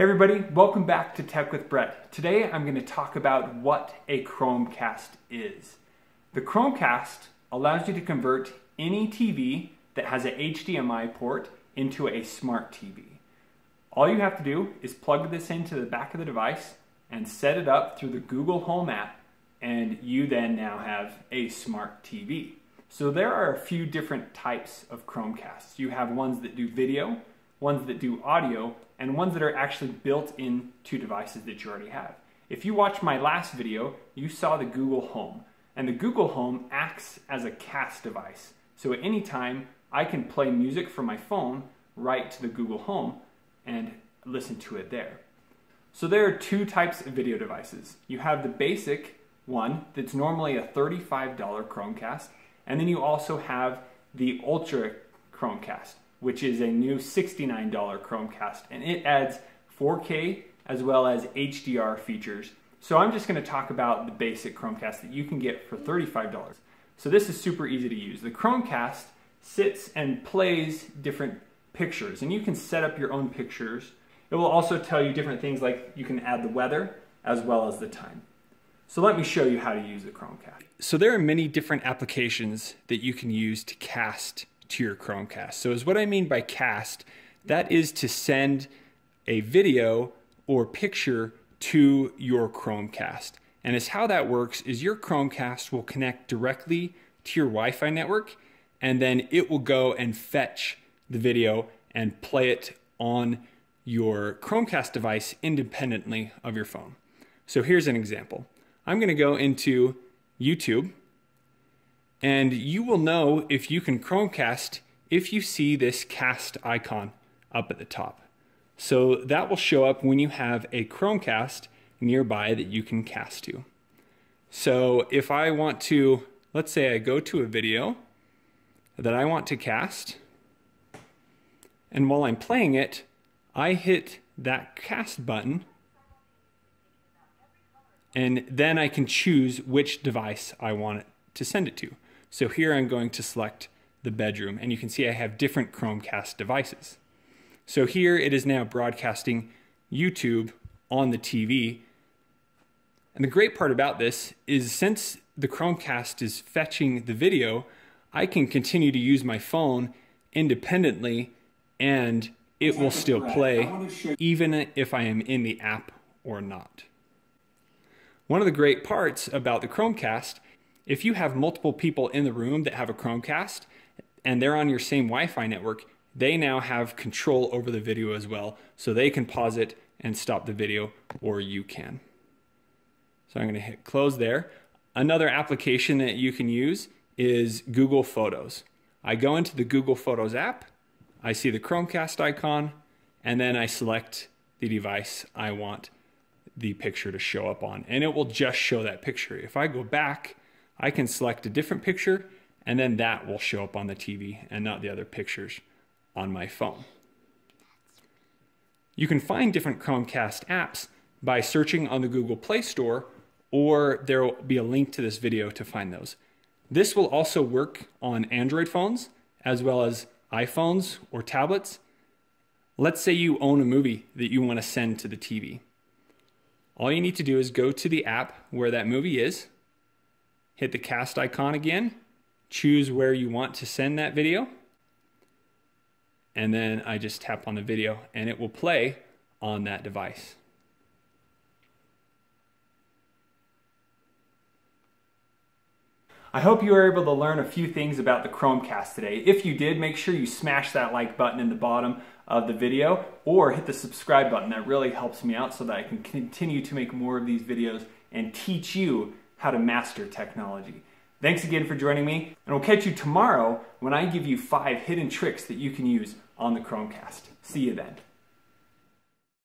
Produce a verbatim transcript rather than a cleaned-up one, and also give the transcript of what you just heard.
Hey everybody, welcome back to Tech with Brett. Today I'm going to talk about what a Chromecast is. The Chromecast allows you to convert any T V that has an H D M I port into a smart T V. All you have to do is plug this into the back of the device and set it up through the Google Home app, and you then now have a smart T V. So there are a few different types of Chromecasts. You have ones that do video, ones that do audio, and ones that are actually built in to devices that you already have. If you watched my last video, you saw the Google Home, and the Google Home acts as a cast device. So at any time, I can play music from my phone right to the Google Home and listen to it there. So there are two types of video devices. You have the basic one that's normally a thirty-five dollar Chromecast, and then you also have the Ultra Chromecast, which is a new sixty-nine dollar Chromecast, and it adds four K as well as H D R features. So I'm just gonna talk about the basic Chromecast that you can get for thirty-five dollars. So this is super easy to use. The Chromecast sits and plays different pictures, and you can set up your own pictures. It will also tell you different things, like you can add the weather as well as the time. So let me show you how to use the Chromecast. So there are many different applications that you can use to cast to your Chromecast. So is what I mean by cast, that is to send a video or picture to your Chromecast. And is how that works is your Chromecast will connect directly to your Wi-Fi network, and then it will go and fetch the video and play it on your Chromecast device independently of your phone. So here's an example. I'm gonna go into YouTube, and you will know if you can Chromecast if you see this cast icon up at the top. So that will show up when you have a Chromecast nearby that you can cast to. So if I want to, let's say I go to a video that I want to cast, and while I'm playing it, I hit that cast button, and then I can choose which device I want it to send it to. So here I'm going to select the bedroom, and you can see I have different Chromecast devices. So here it is now broadcasting YouTube on the T V. And the great part about this is, since the Chromecast is fetching the video, I can continue to use my phone independently, and it will still play even if I am in the app or not. One of the great parts about the Chromecast, if you have multiple people in the room that have a Chromecast and they're on your same Wi-Fi network, they now have control over the video as well. So they can pause it and stop the video, or you can. So I'm gonna hit close there. Another application that you can use is Google Photos. I go into the Google Photos app, I see the Chromecast icon, and then I select the device I want the picture to show up on, and it will just show that picture. If I go back, I can select a different picture, and then that will show up on the T V and not the other pictures on my phone. You can find different Chromecast apps by searching on the Google Play Store, or there will be a link to this video to find those. This will also work on Android phones as well as iPhones or tablets. Let's say you own a movie that you want to send to the T V. All you need to do is go to the app where that movie is, hit the cast icon again, choose where you want to send that video, and then I just tap on the video and it will play on that device. I hope you were able to learn a few things about the Chromecast today. If you did, make sure you smash that like button in the bottom of the video, or hit the subscribe button. That really helps me out so that I can continue to make more of these videos and teach you how to master technology. Thanks again for joining me, and we'll catch you tomorrow when I give you five hidden tricks that you can use on the Chromecast. See you then.